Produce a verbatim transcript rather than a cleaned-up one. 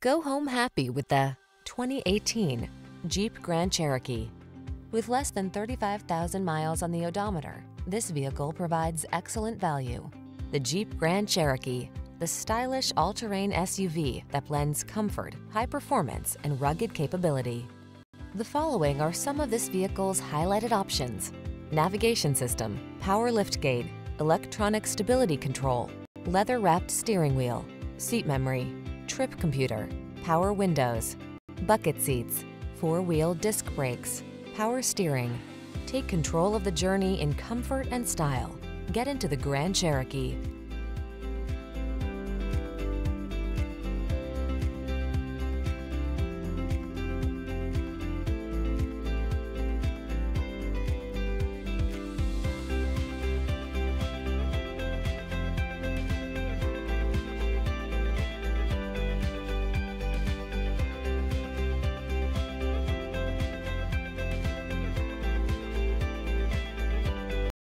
Go home happy with the twenty eighteen Jeep Grand Cherokee. With less than thirty-five thousand miles on the odometer, this vehicle provides excellent value. The Jeep Grand Cherokee, the stylish all-terrain S U V that blends comfort, high performance, and rugged capability. The following are some of this vehicle's highlighted options: navigation system, power liftgate, electronic stability control, leather-wrapped steering wheel, seat memory, trip computer, power windows, bucket seats, four-wheel disc brakes, power steering. Take control of the journey in comfort and style. Get into the Grand Cherokee.